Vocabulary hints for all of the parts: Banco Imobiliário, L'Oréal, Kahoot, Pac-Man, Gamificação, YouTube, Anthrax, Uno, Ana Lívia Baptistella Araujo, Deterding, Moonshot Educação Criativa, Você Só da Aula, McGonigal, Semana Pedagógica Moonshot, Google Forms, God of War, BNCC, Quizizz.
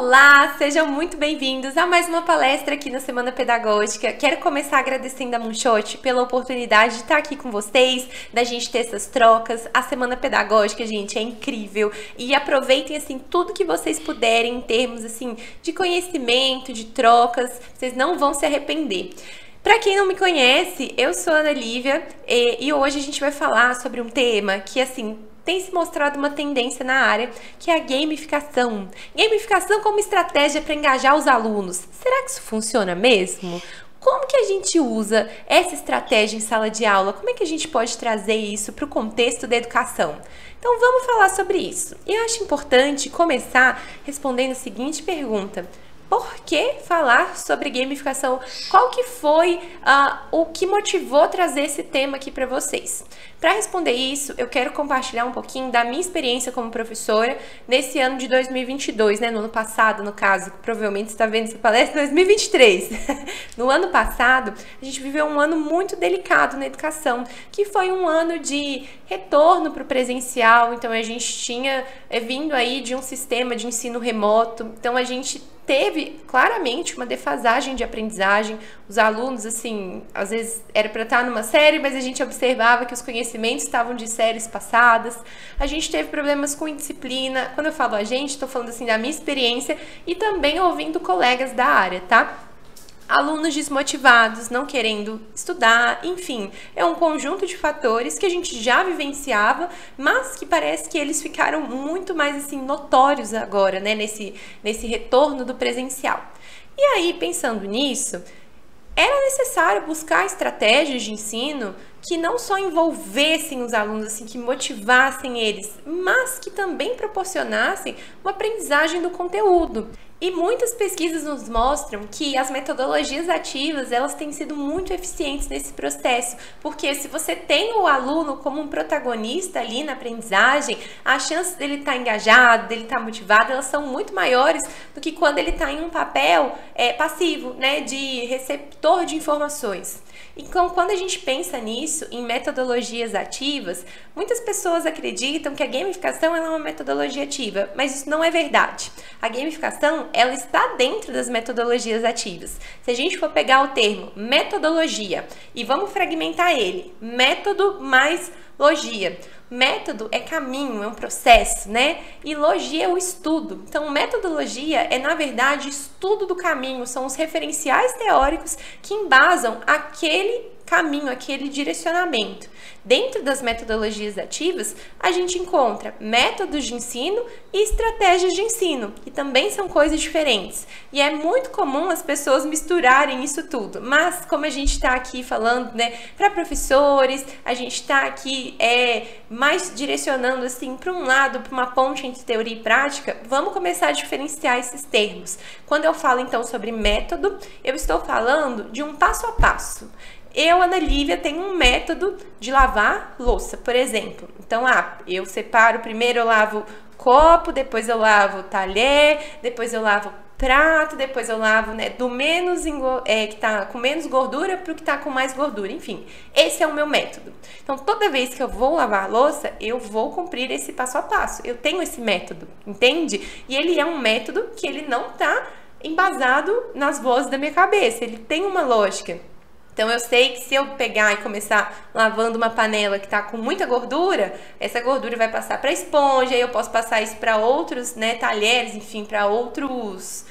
Olá, sejam muito bem-vindos a mais uma palestra aqui na Semana Pedagógica. Quero começar agradecendo a Moonshot pela oportunidade de estar aqui com vocês, da gente ter essas trocas. A Semana Pedagógica, gente, é incrível. E aproveitem, assim, tudo que vocês puderem em termos, assim, de conhecimento, de trocas. Vocês não vão se arrepender. Pra quem não me conhece, eu sou a Ana Lívia e hoje a gente vai falar sobre um tema que, assim, tem se mostrado uma tendência na área, que é a gamificação. Gamificação como estratégia para engajar os alunos. Será que isso funciona mesmo? Como que a gente usa essa estratégia em sala de aula? Como é que a gente pode trazer isso para o contexto da educação? Então vamos falar sobre isso. E eu acho importante começar respondendo a seguinte pergunta. Por que falar sobre gamificação? Qual que foi o que motivou trazer esse tema aqui para vocês? Para responder isso, eu quero compartilhar um pouquinho da minha experiência como professora nesse ano de 2022, né? No ano passado, no caso, provavelmente você está vendo essa palestra em 2023. No ano passado, a gente viveu um ano muito delicado na educação, que foi um ano de retorno para o presencial. Então, a gente tinha vindo aí de um sistema de ensino remoto. Então, a gente teve claramente uma defasagem de aprendizagem. Os alunos, assim, às vezes era para estar numa série, mas a gente observava que os conhecimentos estavam de séries passadas. A gente teve problemas com indisciplina. Quando eu falo a gente, estou falando, assim, da minha experiência e também ouvindo colegas da área, tá? Alunos desmotivados, não querendo estudar, enfim, é um conjunto de fatores que a gente já vivenciava, mas que parece que eles ficaram muito mais, assim, notórios agora, né, nesse retorno do presencial. E aí, pensando nisso, era necessário buscar estratégias de ensino que não só envolvessem os alunos, assim, que motivassem eles, mas que também proporcionassem uma aprendizagem do conteúdo. E muitas pesquisas nos mostram que as metodologias ativas, elas têm sido muito eficientes nesse processo, porque se você tem o aluno como um protagonista ali na aprendizagem, as chances dele estar engajado, dele estar motivado, elas são muito maiores do que quando ele está em um papel passivo, né, de receptor de informações. Então, quando a gente pensa nisso, em metodologias ativas, muitas pessoas acreditam que a gamificação é uma metodologia ativa, mas isso não é verdade. A gamificação, ela está dentro das metodologias ativas. Se a gente for pegar o termo metodologia e vamos fragmentar ele, método mais logia. Método é caminho, é um processo, né? E logia é o estudo. Então, metodologia é, na verdade, estudo do caminho, são os referenciais teóricos que embasam aquele caminho, aquele direcionamento. Dentro das metodologias ativas, a gente encontra métodos de ensino e estratégias de ensino, que também são coisas diferentes. E é muito comum as pessoas misturarem isso tudo, mas como a gente está aqui falando, né, para professores, a gente está aqui mais direcionando, assim, para um lado, para uma ponte entre teoria e prática, vamos começar a diferenciar esses termos. Quando eu falo, então, sobre método, eu estou falando de um passo a passo. Eu, Ana Lívia, tenho um método de lavar louça, por exemplo. Então, eu separo, primeiro eu lavo copo, depois eu lavo talher, depois eu lavo prato, depois eu lavo, né, do menos que tá com menos gordura para o que tá com mais gordura, enfim. Esse é o meu método. Então, toda vez que eu vou lavar a louça, eu vou cumprir esse passo a passo. Eu tenho esse método, entende? E ele é um método que ele não tá embasado nas vozes da minha cabeça, ele tem uma lógica. Então, eu sei que se eu pegar e começar lavando uma panela que está com muita gordura, essa gordura vai passar para a esponja, aí eu posso passar isso para outros, né, talheres, enfim, para outros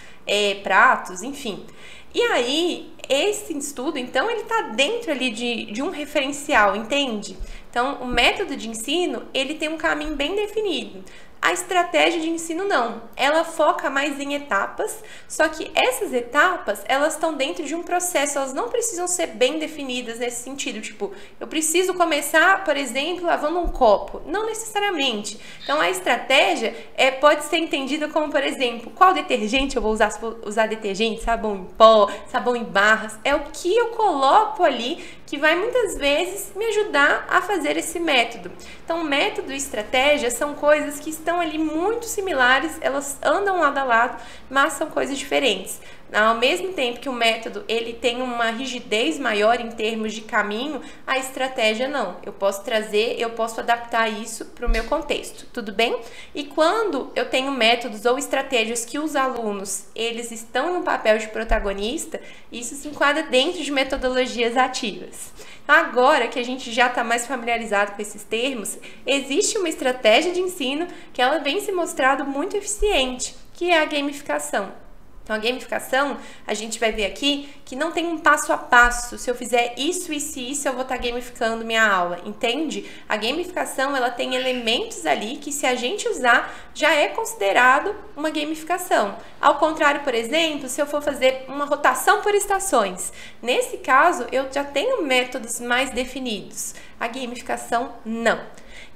pratos, enfim. E aí, esse estudo, então, ele está dentro ali de um referencial, entende? Então, o método de ensino, ele tem um caminho bem definido. A estratégia de ensino não, ela foca mais em etapas, só que essas etapas, elas estão dentro de um processo, elas não precisam ser bem definidas nesse sentido, tipo, eu preciso começar, por exemplo, lavando um copo, não necessariamente. Então, a estratégia pode ser entendida como, por exemplo, qual detergente eu vou usar, se vou usar detergente, sabão em pó, sabão em barras, é o que eu coloco ali que vai muitas vezes me ajudar a fazer esse método. Então, método e estratégia são coisas que estão ali muito similares, elas andam lado a lado, mas são coisas diferentes. Ao mesmo tempo que o método ele tem uma rigidez maior em termos de caminho, a estratégia não. Eu posso trazer, eu posso adaptar isso para o meu contexto, tudo bem? E quando eu tenho métodos ou estratégias que os alunos, eles estão no papel de protagonista, isso se enquadra dentro de metodologias ativas. Agora que a gente já está mais familiarizado com esses termos, existe uma estratégia de ensino que ela vem se mostrando muito eficiente, que é a gamificação. Então, a gamificação, a gente vai ver aqui que não tem um passo a passo. Se eu fizer isso, isso e isso, eu vou estar gamificando minha aula, entende? A gamificação, ela tem elementos ali que, se a gente usar, já é considerado uma gamificação. Ao contrário, por exemplo, se eu for fazer uma rotação por estações, nesse caso, eu já tenho métodos mais definidos. A gamificação, não.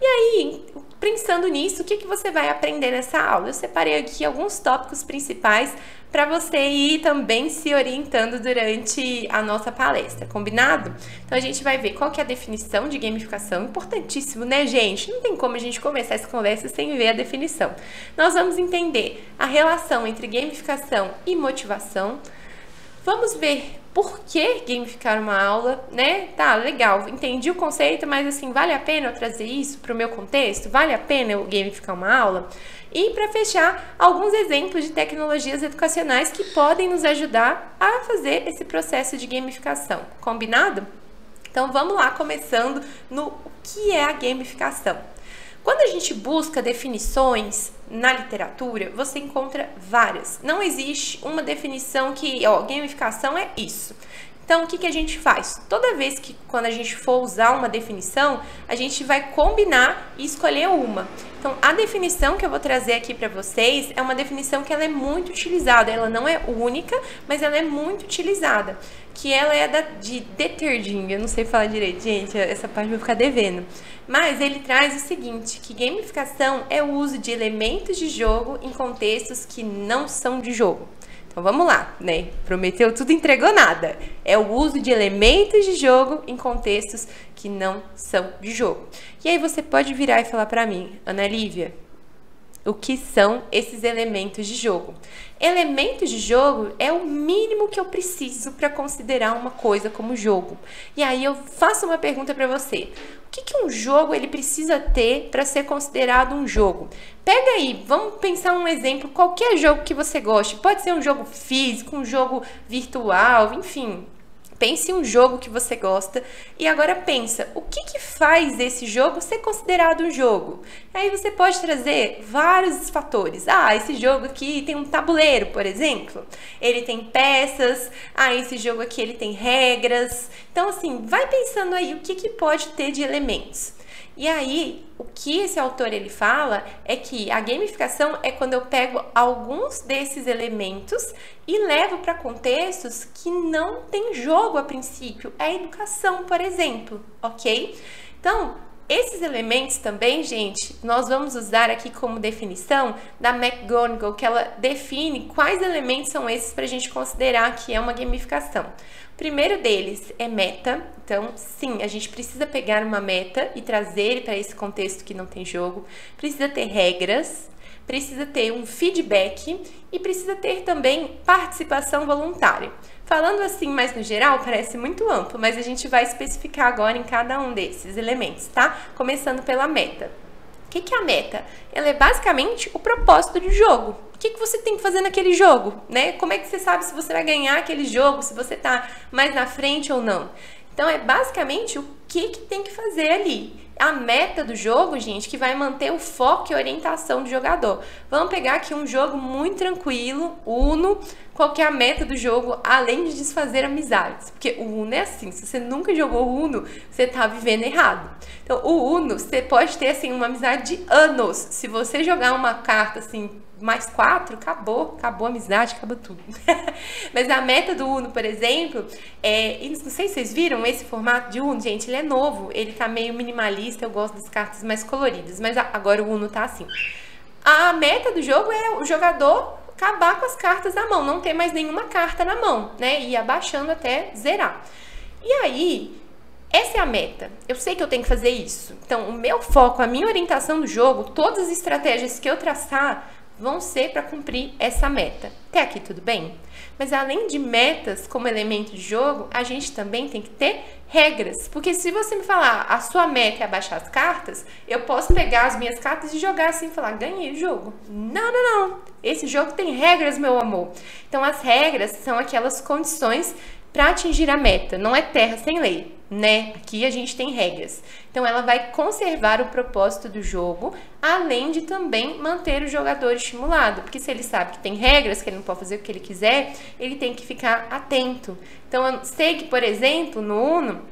E aí, pensando nisso, o que você vai aprender nessa aula? Eu separei aqui alguns tópicos principais para você ir também se orientando durante a nossa palestra, combinado? Então, a gente vai ver qual que é a definição de gamificação. Importantíssimo, né, gente? Não tem como a gente começar essa conversa sem ver a definição. Nós vamos entender a relação entre gamificação e motivação. Vamos ver por que gamificar uma aula, né? Tá, legal, entendi o conceito, mas assim, vale a pena eu trazer isso para o meu contexto? Vale a pena eu gamificar uma aula? E para fechar, alguns exemplos de tecnologias educacionais que podem nos ajudar a fazer esse processo de gamificação, combinado? Então vamos lá, começando no que é a gamificação. Quando a gente busca definições na literatura, você encontra várias. Não existe uma definição que, ó, gamificação é isso. Então, o que a gente faz? Toda vez que, quando a gente for usar uma definição, a gente vai combinar e escolher uma. Então, a definição que eu vou trazer aqui para vocês é uma definição que ela é muito utilizada. Ela não é única, mas ela é muito utilizada. Que ela é de Deterding, eu não sei falar direito, gente, essa parte vai ficar devendo. Mas ele traz o seguinte, que gamificação é o uso de elementos de jogo em contextos que não são de jogo. Então vamos lá, né? Prometeu tudo, entregou nada. É o uso de elementos de jogo em contextos que não são de jogo. E aí você pode virar e falar para mim, Ana Lívia, o que são esses elementos de jogo? Elementos de jogo é o mínimo que eu preciso para considerar uma coisa como jogo. E aí eu faço uma pergunta para você. O que um jogo ele precisa ter para ser considerado um jogo? Pega aí, vamos pensar um exemplo, qualquer jogo que você goste. Pode ser um jogo físico, um jogo virtual, enfim. Pense em um jogo que você gosta e agora pensa, o que faz esse jogo ser considerado um jogo? Aí você pode trazer vários fatores. Ah, esse jogo aqui tem um tabuleiro, por exemplo. Ele tem peças. Ah, esse jogo aqui ele tem regras. Então, assim, vai pensando aí o que pode ter de elementos. E aí, o que esse autor ele fala é que a gamificação é quando eu pego alguns desses elementos e levo para contextos que não tem jogo a princípio. É a educação, por exemplo, ok? Então, esses elementos também, gente, nós vamos usar aqui como definição da McGonigal, que ela define quais elementos são esses para a gente considerar que é uma gamificação. O primeiro deles é meta. Então, sim, a gente precisa pegar uma meta e trazer para esse contexto que não tem jogo. Precisa ter regras, precisa ter um feedback e precisa ter também participação voluntária. Falando assim mais no geral, parece muito amplo, mas a gente vai especificar agora em cada um desses elementos, tá? Começando pela meta. O que é a meta? Ela é basicamente o propósito do jogo. O que você tem que fazer naquele jogo, né? Como é que você sabe se você vai ganhar aquele jogo, se você tá mais na frente ou não? Então, é basicamente o que tem que fazer ali. A meta do jogo, gente, que vai manter o foco e orientação do jogador. Vamos pegar aqui um jogo muito tranquilo, Uno. Qual que é a meta do jogo, além de desfazer amizades? Porque o Uno é assim, se você nunca jogou Uno, você tá vivendo errado. Então, o Uno, você pode ter, assim, uma amizade de anos. Se você jogar uma carta, assim, +4, acabou a amizade, acabou tudo. Mas a meta do Uno, por exemplo, é, não sei se vocês viram esse formato de Uno, gente, ele é novo, ele tá meio minimalista, eu gosto das cartas mais coloridas, mas agora o Uno tá assim. A meta do jogo é o jogador acabar com as cartas na mão, não ter mais nenhuma carta na mão, né, e abaixando até zerar. E aí, essa é a meta. Eu sei que eu tenho que fazer isso. Então, o meu foco, a minha orientação do jogo, todas as estratégias que eu traçar, vão ser para cumprir essa meta. Até aqui tudo bem? Mas além de metas como elemento de jogo, a gente também tem que ter regras. Porque se você me falar, a sua meta é abaixar as cartas, eu posso pegar as minhas cartas e jogar assim e falar, ganhei o jogo. Não, não, não. Esse jogo tem regras, meu amor. Então as regras são aquelas condições para atingir a meta. Não é terra sem lei, né? Aqui a gente tem regras. Então ela vai conservar o propósito do jogo, além de também manter o jogador estimulado, porque se ele sabe que tem regras, que ele não pode fazer o que ele quiser, ele tem que ficar atento. Então eu sei que, por exemplo, no Uno,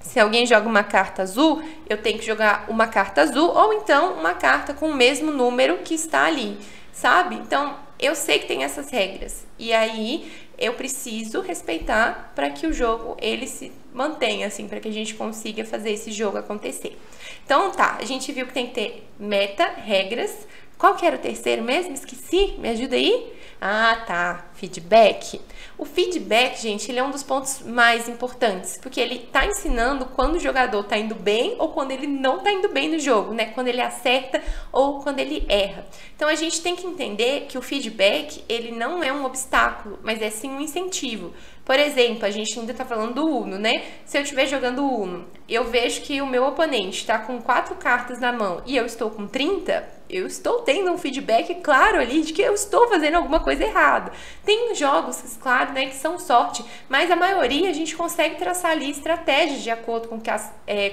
se alguém joga uma carta azul, eu tenho que jogar uma carta azul ou então uma carta com o mesmo número que está ali, sabe? Então eu sei que tem essas regras e aí eu preciso respeitar para que o jogo ele se mantenha, assim, para que a gente consiga fazer esse jogo acontecer. Então tá, a gente viu que tem que ter meta, regras. Qual que era o terceiro mesmo? Esqueci, me ajuda aí? Ah, tá, feedback. O feedback, gente, ele é um dos pontos mais importantes, porque ele tá ensinando quando o jogador tá indo bem ou quando ele não tá indo bem no jogo, né? Quando ele acerta ou quando ele erra. Então a gente tem que entender que o feedback, ele não é um obstáculo, mas é sim um incentivo. Por exemplo, a gente ainda tá falando do Uno, né? Se eu estiver jogando Uno, eu vejo que o meu oponente tá com 4 cartas na mão e eu estou com 30, eu estou tendo um feedback claro ali de que eu estou fazendo alguma coisa errada. Tem jogos, claro, né, que são sorte, mas a maioria a gente consegue traçar ali estratégias de acordo com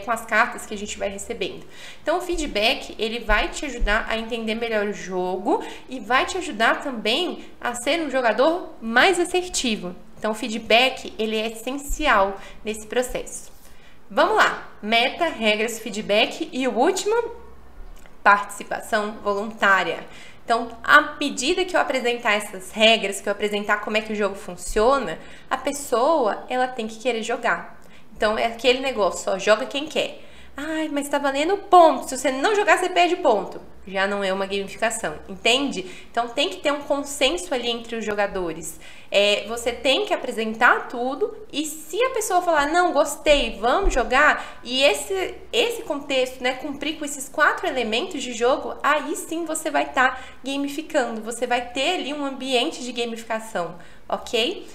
as cartas que a gente vai recebendo. Então o feedback, ele vai te ajudar a entender melhor o jogo e vai te ajudar também a ser um jogador mais assertivo. Então o feedback, ele é essencial nesse processo. Vamos lá, meta, regras, feedback e o último, participação voluntária. Então, à medida que eu apresentar essas regras, que eu apresentar como é que o jogo funciona, a pessoa, ela tem que querer jogar. Então, é aquele negócio, só joga quem quer. Ai, mas tá valendo ponto, se você não jogar, você perde ponto. Já não é uma gamificação, entende? Então tem que ter um consenso ali entre os jogadores. Você tem que apresentar tudo e se a pessoa falar, não, gostei, vamos jogar, e esse contexto, né, cumprir com esses 4 elementos de jogo, aí sim você vai estar gamificando, você vai ter ali um ambiente de gamificação, ok?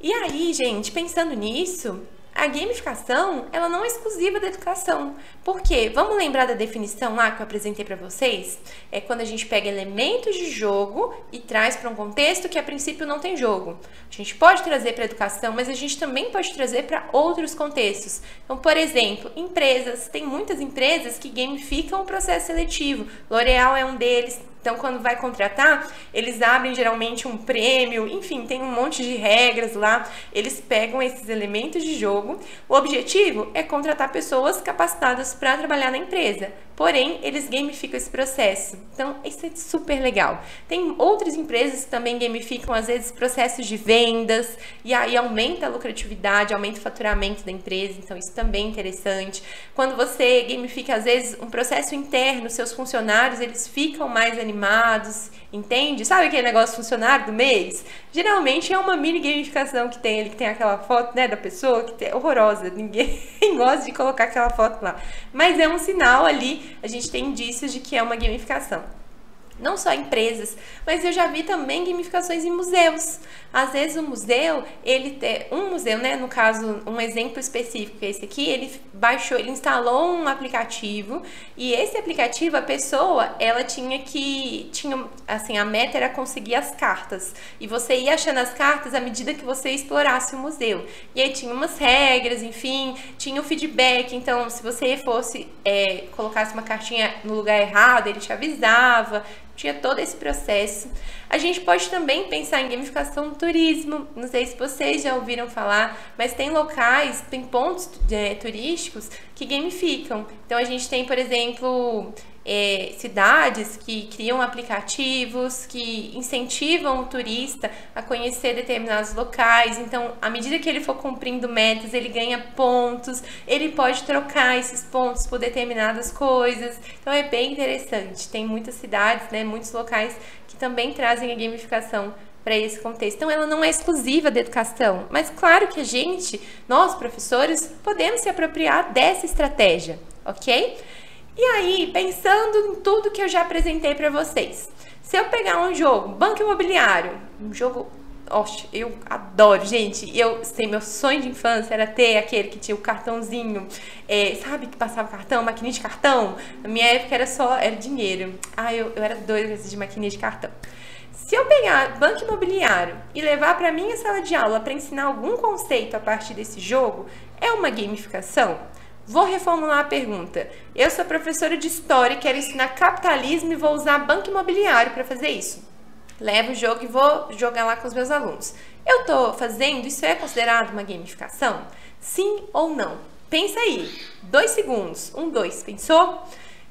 E aí, gente, pensando nisso, a gamificação, ela não é exclusiva da educação. Por quê? Vamos lembrar da definição lá que eu apresentei para vocês? É quando a gente pega elementos de jogo e traz para um contexto que a princípio não tem jogo. A gente pode trazer para a educação, mas a gente também pode trazer para outros contextos. Então, por exemplo, empresas. Tem muitas empresas que gamificam o processo seletivo. L'Oréal é um deles. Então, quando vai contratar, eles abrem geralmente um prêmio, enfim, tem um monte de regras lá, eles pegam esses elementos de jogo. O objetivo é contratar pessoas capacitadas para trabalhar na empresa, porém, eles gamificam esse processo. Então, isso é super legal. Tem outras empresas que também gamificam, às vezes, processos de vendas, e aí aumenta a lucratividade, aumenta o faturamento da empresa, então isso também é interessante. Quando você gamifica, às vezes, um processo interno, seus funcionários, eles ficam mais animados, entende? Sabe aquele negócio funcionário do mês? Geralmente é uma mini gamificação que tem ele, que tem aquela foto, né, da pessoa, que é horrorosa, ninguém gosta de colocar aquela foto lá, mas é um sinal ali, a gente tem indícios de que é uma gamificação. Não só empresas, mas eu já vi também gamificações em museus. Às vezes o museu, ele tem um museu, né, no caso, um exemplo específico, que é esse aqui, ele instalou um aplicativo, e esse aplicativo, a pessoa, ela tinha assim, a meta era conseguir as cartas, e você ia achando as cartas à medida que você explorasse o museu. E aí tinha umas regras, enfim, tinha o feedback, então se você fosse, colocasse uma cartinha no lugar errado, ele te avisava. Tinha todo esse processo. A gente pode também pensar em gamificação do turismo. Não sei se vocês já ouviram falar, mas tem locais, tem pontos turísticos que gamificam. Então a gente tem, por exemplo, cidades que criam aplicativos, que incentivam o turista a conhecer determinados locais. Então, à medida que ele for cumprindo metas, ele ganha pontos, ele pode trocar esses pontos por determinadas coisas. Então, é bem interessante. Tem muitas cidades, né, muitos locais que também trazem a gamificação para esse contexto. Então, ela não é exclusiva da educação, mas claro que a gente, nós professores, podemos se apropriar dessa estratégia, ok? E aí, pensando em tudo que eu já apresentei para vocês, Se eu pegar um jogo, Banco Imobiliário, um jogo, oxe, eu adoro, gente. Eu, sei, meu sonho de infância era ter aquele que tinha o cartãozinho, sabe, que passava cartão, maquininha de cartão. Na minha época era dinheiro. Ah, eu era doida de maquininha de cartão. Se eu pegar Banco Imobiliário e levar para minha sala de aula para ensinar algum conceito a partir desse jogo, é uma gamificação? Vou reformular a pergunta. Eu sou professora de história e quero ensinar capitalismo e vou usar Banco Imobiliário para fazer isso. Levo o jogo e vou jogar lá com os meus alunos. Eu estou fazendo, isso é considerado uma gamificação? Sim ou não? Pensa aí. 2 segundos. 1, 2. Pensou?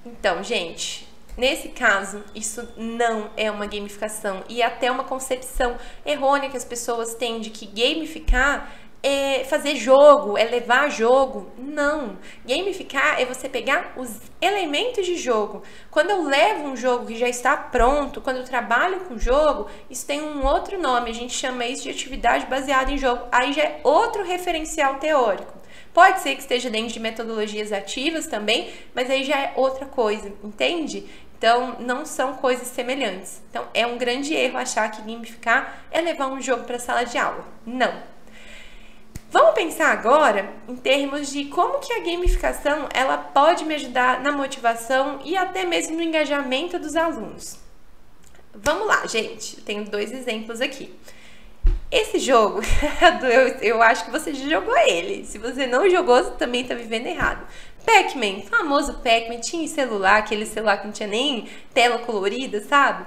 Então, gente, nesse caso, isso não é uma gamificação. E até uma concepção errônea que as pessoas têm de que gamificar é fazer jogo, é levar jogo. Não. Gamificar é você pegar os elementos de jogo. Quando eu levo um jogo que já está pronto, quando eu trabalho com jogo, isso tem um outro nome. A gente chama isso de atividade baseada em jogo. Aí já é outro referencial teórico. Pode ser que esteja dentro de metodologias ativas também, mas aí já é outra coisa, entende? Então, não são coisas semelhantes. Então, é um grande erro achar que gamificar é levar um jogo para a sala de aula. Não. Vamos pensar agora em termos de como que a gamificação ela pode me ajudar na motivação e até mesmo no engajamento dos alunos. Vamos lá, gente. Eu tenho 2 exemplos aqui. Esse jogo, eu acho que você já jogou ele. Se você não jogou, você também está vivendo errado. Pac-Man, famoso Pac-Man, tinha em celular, aquele celular que não tinha nem tela colorida, sabe?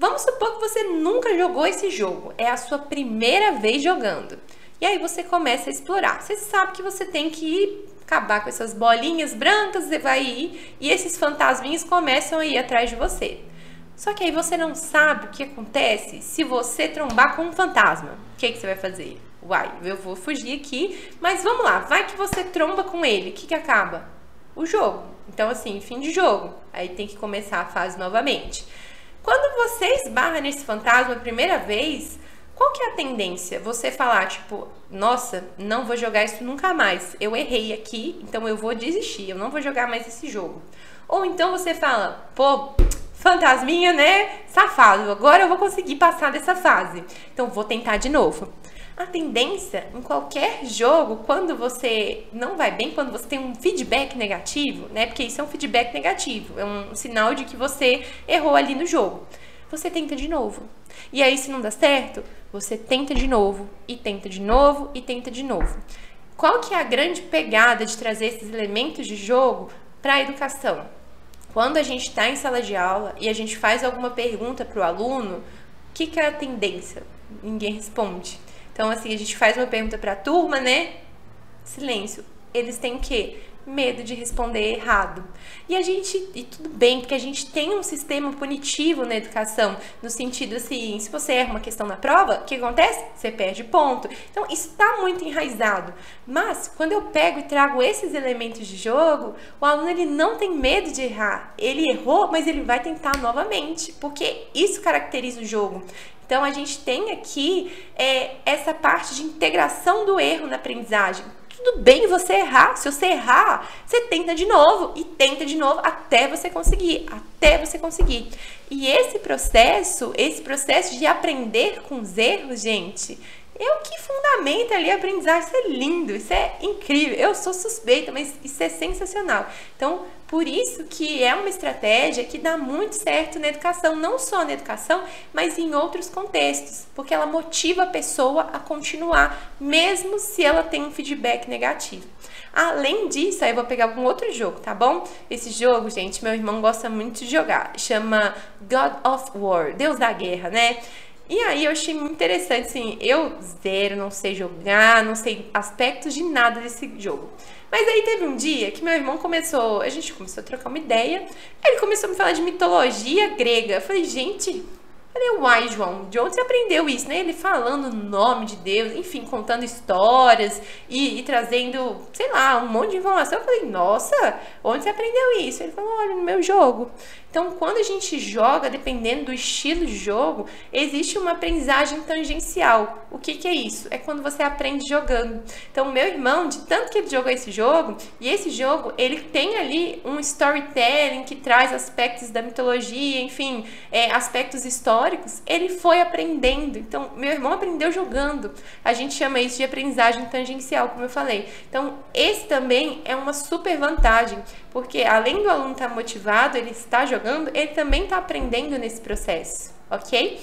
Vamos supor que você nunca jogou esse jogo. É a sua primeira vez jogando. E aí você começa a explorar. Você sabe que você tem que ir acabar com essas bolinhas brancas, você vai ir, e esses fantasminhos começam a ir atrás de você. Só que aí você não sabe o que acontece se você trombar com um fantasma. O que você vai fazer? Uai, eu vou fugir aqui, mas vamos lá, vai que você tromba com ele. O que acaba? O jogo. Então assim, fim de jogo. Aí tem que começar a fase novamente. Quando você esbarra nesse fantasma a primeira vez, qual que é a tendência? Você falar, tipo, nossa, não vou jogar isso nunca mais. Eu errei aqui, então eu vou desistir. Eu não vou jogar mais esse jogo. Ou então você fala, pô, fantasminha, né? Safado, agora eu vou conseguir passar dessa fase. Então vou tentar de novo. A tendência em qualquer jogo, quando você não vai bem, quando você tem um feedback negativo, né? Porque isso é um feedback negativo. É um sinal de que você errou ali no jogo. Você tenta de novo. E aí, se não dá certo, você tenta de novo, e tenta de novo, e tenta de novo. Qual que é a grande pegada de trazer esses elementos de jogo para a educação? Quando a gente está em sala de aula e a gente faz alguma pergunta para o aluno, o que é a tendência? Ninguém responde. Então, assim, a gente faz uma pergunta para a turma, né? Silêncio. Eles têm o quê? Medo de responder errado. E tudo bem, porque a gente tem um sistema punitivo na educação, no sentido assim, se você erra uma questão na prova, o que acontece? Você perde ponto. Então, isso está muito enraizado. Mas, quando eu pego e trago esses elementos de jogo, o aluno ele não tem medo de errar. Ele errou, mas ele vai tentar novamente, porque isso caracteriza o jogo. Então, a gente tem aqui essa parte de integração do erro na aprendizagem. Tudo bem você errar, se você errar, você tenta de novo e tenta de novo até você conseguir, E esse processo de aprender com os erros, gente, é o que fundamenta ali a aprendizagem. Isso é lindo, isso é incrível. Eu sou suspeita, mas isso é sensacional. Então, por isso que é uma estratégia que dá muito certo na educação, não só na educação, mas em outros contextos, porque ela motiva a pessoa a continuar, mesmo se ela tem um feedback negativo. Além disso, aí eu vou pegar algum outro jogo, tá bom? Esse jogo, gente, meu irmão gosta muito de jogar, chama God of War, Deus da Guerra, né? E aí eu achei muito interessante, assim, eu zero, não sei jogar, não sei aspectos de nada desse jogo. Mas aí teve um dia que meu irmão a gente começou a trocar uma ideia, ele começou a me falar de mitologia grega. Eu falei, gente, Falei, uai, João, de onde você aprendeu isso, né? Ele falando o nome de Deus, enfim, contando histórias e trazendo, sei lá, um monte de informação. Eu falei, nossa, onde você aprendeu isso? Ele falou, olha, no meu jogo. Então, quando a gente joga, dependendo do estilo de jogo, existe uma aprendizagem tangencial. O que que é isso? É quando você aprende jogando. Então, meu irmão, de tanto que ele jogou esse jogo, e esse jogo, ele tem ali um storytelling que traz aspectos da mitologia, enfim, aspectos históricos. Ele foi aprendendo. Então, meu irmão aprendeu jogando. A gente chama isso de aprendizagem tangencial, como eu falei. Então, esse também é uma super vantagem, porque além do aluno estar motivado, ele está jogando, ele também está aprendendo nesse processo, ok?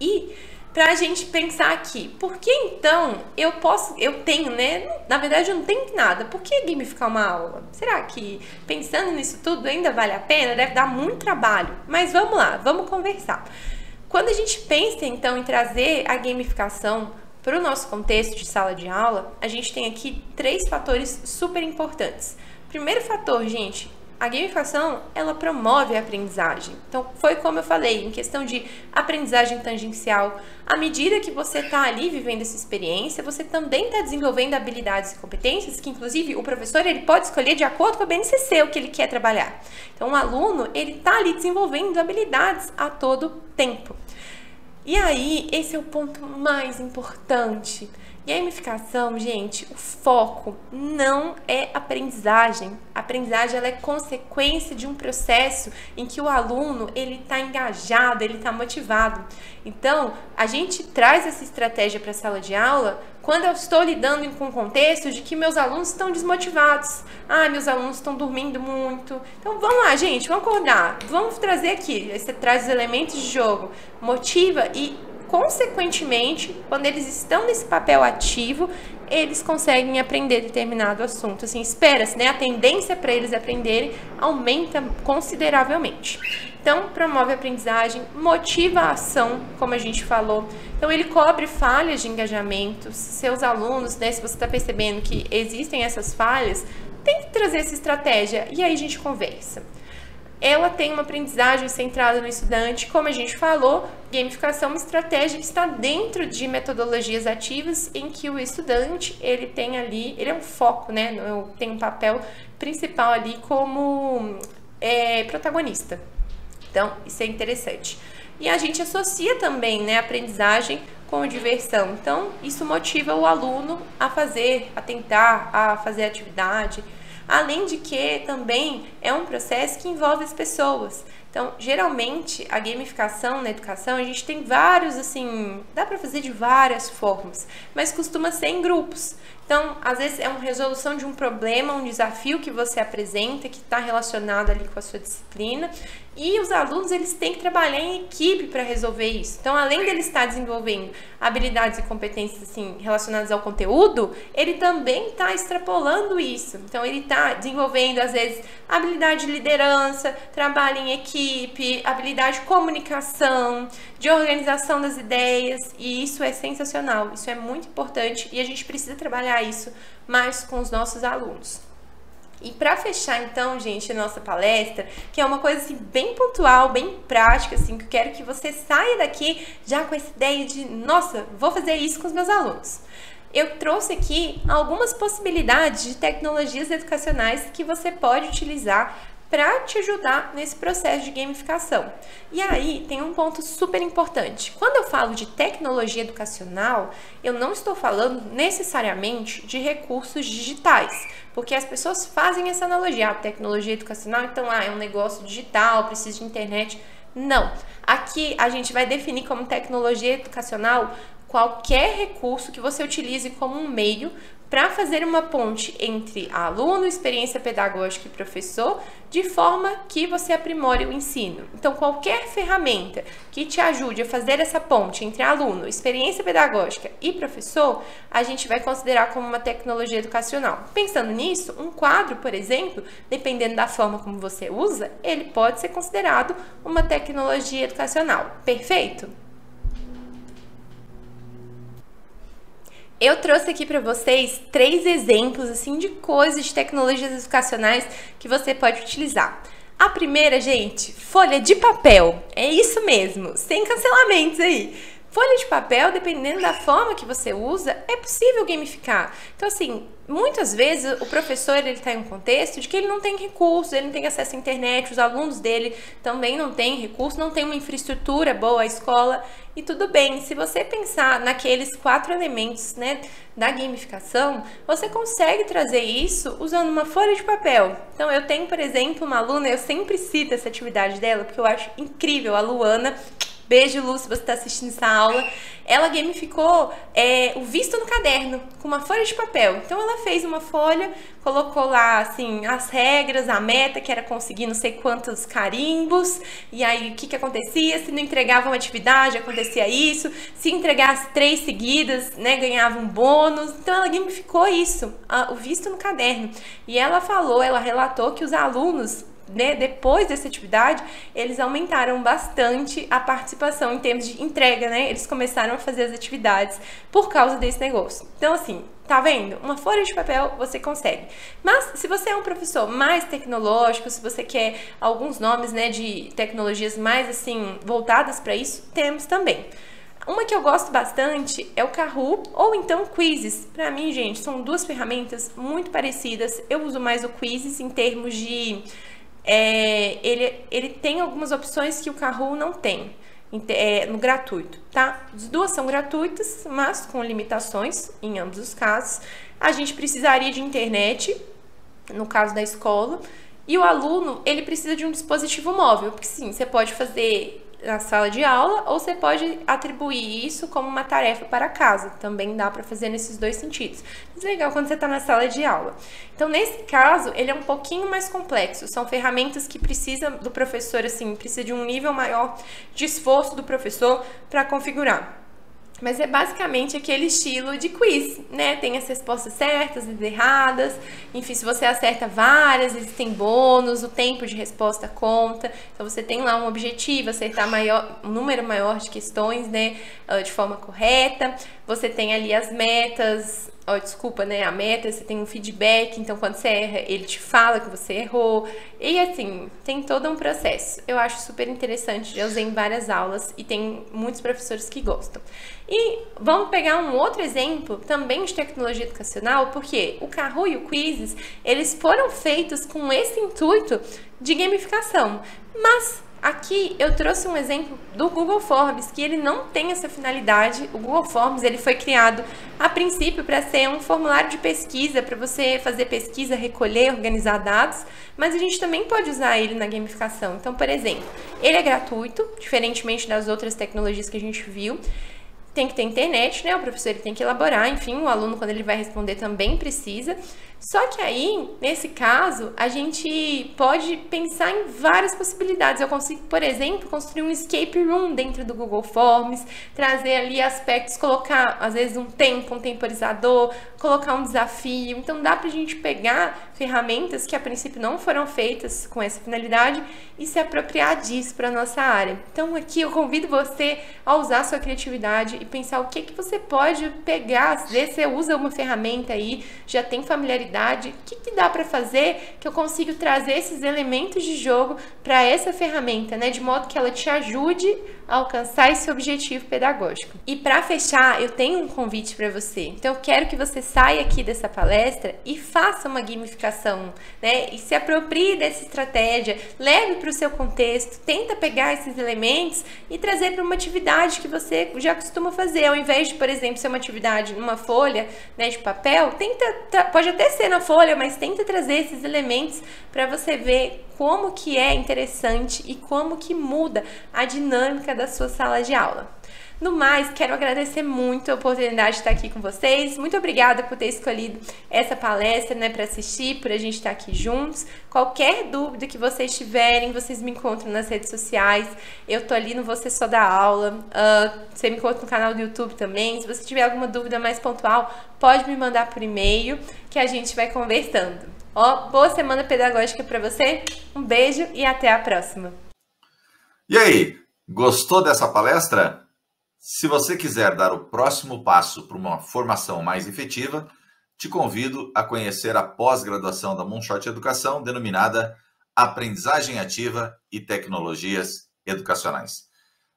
E para a gente pensar aqui, por que então eu tenho, né? Na verdade, eu não tenho nada. Por que gamificar uma aula? Será que pensando nisso tudo ainda vale a pena? Deve dar muito trabalho. Mas vamos lá, vamos conversar. Quando a gente pensa então em trazer a gamificação para o nosso contexto de sala de aula, a gente tem aqui três fatores super importantes. Primeiro fator, gente, a gamificação, ela promove a aprendizagem. Então, foi como eu falei, em questão de aprendizagem tangencial. À medida que você está ali vivendo essa experiência, você também está desenvolvendo habilidades e competências que, inclusive, o professor ele pode escolher de acordo com a BNCC o que ele quer trabalhar. Então, o aluno ele está ali desenvolvendo habilidades a todo tempo. E aí, esse é o ponto mais importante. Gamificação, gente, o foco não é aprendizagem. A aprendizagem ela é consequência de um processo em que o aluno ele está engajado, ele está motivado. Então, a gente traz essa estratégia para a sala de aula quando eu estou lidando com o contexto de que meus alunos estão desmotivados. Ah, meus alunos estão dormindo muito. Então, vamos lá, gente, vamos acordar. Vamos trazer aqui, você traz os elementos de jogo, motiva e consequentemente, quando eles estão nesse papel ativo, eles conseguem aprender determinado assunto. Assim, espera-se, né? A tendência para eles aprenderem aumenta consideravelmente. Então, promove a aprendizagem, motiva a ação, como a gente falou. Então, ele cobre falhas de engajamento. Seus alunos, né? Se você está percebendo que existem essas falhas, tem que trazer essa estratégia. E aí a gente conversa. Ela tem uma aprendizagem centrada no estudante, como a gente falou, gamificação é uma estratégia que está dentro de metodologias ativas em que o estudante, ele tem ali, ele é um foco, né, tem um papel principal ali como protagonista. Então, isso é interessante. E a gente associa também, né, a aprendizagem com diversão. Então, isso motiva o aluno a fazer, a tentar, a fazer atividade. Além de que também é um processo que envolve as pessoas. Então, geralmente, a gamificação na educação, a gente tem vários, assim, dá para fazer de várias formas, mas costuma ser em grupos. Então, às vezes é uma resolução de um problema, um desafio que você apresenta, que está relacionado ali com a sua disciplina, e os alunos, eles têm que trabalhar em equipe para resolver isso. Então, além dele estar desenvolvendo habilidades e competências, assim, relacionadas ao conteúdo, ele também está extrapolando isso. Então, ele está desenvolvendo, às vezes, habilidade de liderança, trabalho em equipe, habilidade de comunicação, de organização das ideias, e isso é sensacional, isso é muito importante e a gente precisa trabalhar isso mais com os nossos alunos. E para fechar então, gente, a nossa palestra, que é uma coisa assim bem pontual, bem prática, assim, que eu quero que você saia daqui já com essa ideia de, nossa, vou fazer isso com os meus alunos. Eu trouxe aqui algumas possibilidades de tecnologias educacionais que você pode utilizar para te ajudar nesse processo de gamificação. E aí tem um ponto super importante. Quando eu falo de tecnologia educacional, eu não estou falando necessariamente de recursos digitais, porque as pessoas fazem essa analogia, a tecnologia educacional, então é um negócio digital, precisa de internet. Não. Aqui a gente vai definir como tecnologia educacional qualquer recurso que você utilize como um meio para fazer uma ponte entre aluno, experiência pedagógica e professor, de forma que você aprimore o ensino. Então, qualquer ferramenta que te ajude a fazer essa ponte entre aluno, experiência pedagógica e professor, a gente vai considerar como uma tecnologia educacional. Pensando nisso, um quadro, por exemplo, dependendo da forma como você usa, ele pode ser considerado uma tecnologia educacional. Perfeito? Eu trouxe aqui para vocês três exemplos assim de coisas, de tecnologias educacionais que você pode utilizar. A primeira, gente, folha de papel. É isso mesmo, sem cancelamentos aí. Folha de papel, dependendo da forma que você usa, é possível gamificar. Então, assim, muitas vezes o professor está em um contexto de que ele não tem recursos, ele não tem acesso à internet, os alunos dele também não têm recursos, não tem uma infraestrutura boa, a escola. E tudo bem, se você pensar naqueles 4 elementos, né, da gamificação, você consegue trazer isso usando uma folha de papel. Então, eu tenho, por exemplo, uma aluna, eu sempre cito essa atividade dela, porque eu acho incrível, a Luana... Beijo, Lu, se você está assistindo essa aula. Ela gamificou o visto no caderno, com uma folha de papel. Então, ela fez uma folha, colocou lá, assim, as regras, a meta, que era conseguir não sei quantos carimbos. E aí, o que acontecia? Se não entregava uma atividade, acontecia isso. Se entregasse 3 seguidas, né, ganhava um bônus. Então, ela gamificou isso, o visto no caderno. E ela falou, ela relatou que os alunos... né, depois dessa atividade, eles aumentaram bastante a participação em termos de entrega, né? Eles começaram a fazer as atividades por causa desse negócio. Então, assim, tá vendo? Uma folha de papel você consegue. Mas, se você é um professor mais tecnológico, se você quer alguns nomes, né, de tecnologias mais, assim, voltadas para isso, temos também. Uma que eu gosto bastante é o Kahoot ou então Quizizz. Pra mim, gente, são 2 ferramentas muito parecidas. Eu uso mais o Quizizz em termos de... ele tem algumas opções que o Kahoot não tem no gratuito, tá? As 2 são gratuitas, mas com limitações em ambos os casos. A gente precisaria de internet, no caso da escola, e o aluno, ele precisa de um dispositivo móvel, porque sim, você pode fazer na sala de aula ou você pode atribuir isso como uma tarefa para casa, também dá para fazer nesses 2 sentidos. Mas é legal quando você está na sala de aula. Então, nesse caso, ele é um pouquinho mais complexo, são ferramentas que precisa do professor, assim, precisa de um nível maior de esforço do professor para configurar. Mas é basicamente aquele estilo de quiz, né? Tem as respostas certas e erradas, enfim, se você acerta várias, existem bônus, o tempo de resposta conta. Então, você tem lá um objetivo, acertar um número maior de questões, né? De forma correta. Você tem ali as metas... a meta, você tem um feedback, então quando você erra, ele te fala que você errou, e assim, tem todo um processo. Eu acho super interessante, eu usei em várias aulas e tem muitos professores que gostam. E vamos pegar um outro exemplo, também de tecnologia educacional, porque o Kahoot e o Quizizz, eles foram feitos com esse intuito de gamificação, mas... aqui eu trouxe um exemplo do Google Forms, que ele não tem essa finalidade. O Google Forms, ele foi criado a princípio para ser um formulário de pesquisa, para você fazer pesquisa, recolher, organizar dados, mas a gente também pode usar ele na gamificação. Então, por exemplo, ele é gratuito, diferentemente das outras tecnologias que a gente viu. Tem que ter internet, né? O professor ele tem que elaborar, enfim, o aluno quando ele vai responder também precisa. Só que aí, nesse caso, a gente pode pensar em várias possibilidades. Eu consigo, por exemplo, construir um escape room dentro do Google Forms, trazer ali aspectos, colocar, às vezes, um tempo, um temporizador, colocar um desafio. Então, dá pra gente pegar ferramentas que, a princípio, não foram feitas com essa finalidade e se apropriar disso pra nossa área. Então, aqui eu convido você a usar a sua criatividade e pensar o que você pode pegar. Às vezes você usa uma ferramenta aí, já tem familiaridade, o que dá para fazer que eu consigo trazer esses elementos de jogo para essa ferramenta, né? De modo que ela te ajude a alcançar esse objetivo pedagógico. E para fechar, eu tenho um convite para você. Então, eu quero que você saia aqui dessa palestra e faça uma gamificação, né? E se aproprie dessa estratégia, leve para o seu contexto, tenta pegar esses elementos e trazer para uma atividade que você já costuma fazer, ao invés de, por exemplo, ser uma atividade numa folha, né, de papel, pode até ser na folha, mas tenta trazer esses elementos para você ver como que é interessante e como que muda a dinâmica da sua sala de aula. No mais, quero agradecer muito a oportunidade de estar aqui com vocês. Muito obrigada por ter escolhido essa palestra, né, para assistir, por a gente estar aqui juntos. Qualquer dúvida que vocês tiverem, vocês me encontram nas redes sociais. Eu tô ali no Você Só da Aula. Você me encontra no canal do YouTube também. Se você tiver alguma dúvida mais pontual, pode me mandar por e-mail que a gente vai conversando. Ó, boa semana pedagógica para você. Um beijo e até a próxima. E aí, gostou dessa palestra? Se você quiser dar o próximo passo para uma formação mais efetiva, te convido a conhecer a pós-graduação da Moonshot Educação, denominada aprendizagem ativa e tecnologias educacionais.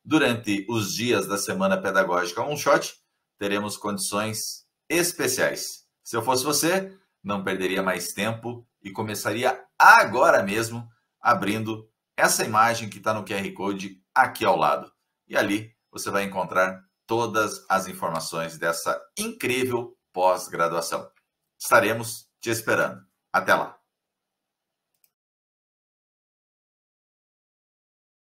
Durante os dias da Semana Pedagógica Moonshot, teremos condições especiais. Se eu fosse você, não perderia mais tempo e começaria agora mesmo abrindo essa imagem que está no QR Code aqui ao lado. E ali você vai encontrar todas as informações dessa incrível pós-graduação. Estaremos te esperando. Até lá!